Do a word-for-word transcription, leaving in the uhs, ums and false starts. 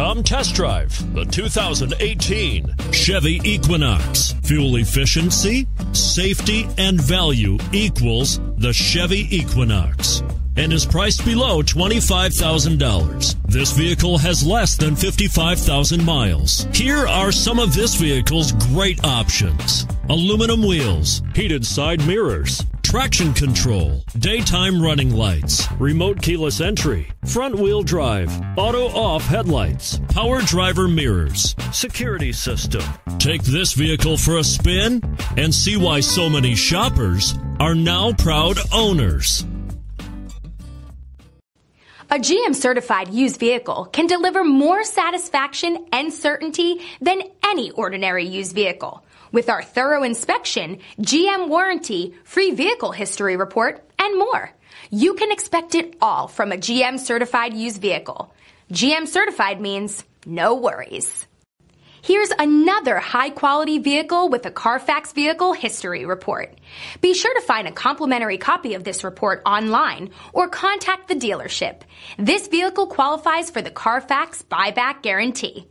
Come test drive the two thousand eighteen Chevy Equinox. Fuel efficiency, safety, and value equals the Chevy Equinox, and is priced below twenty-five thousand dollars. This vehicle has less than fifty-five thousand miles. Here are some of this vehicle's great options: aluminum wheels, heated side mirrors, traction control, daytime running lights, remote keyless entry, front wheel drive, auto off headlights, power driver mirrors, security system. Take this vehicle for a spin and see why so many shoppers are now proud owners. A G M certified used vehicle can deliver more satisfaction and certainty than any ordinary used vehicle. With our thorough inspection, G M warranty, free vehicle history report, and more, you can expect it all from a G M certified used vehicle. G M certified means no worries. Here's another high-quality vehicle with a Carfax Vehicle History Report. Be sure to find a complimentary copy of this report online or contact the dealership. This vehicle qualifies for the Carfax Buyback Guarantee.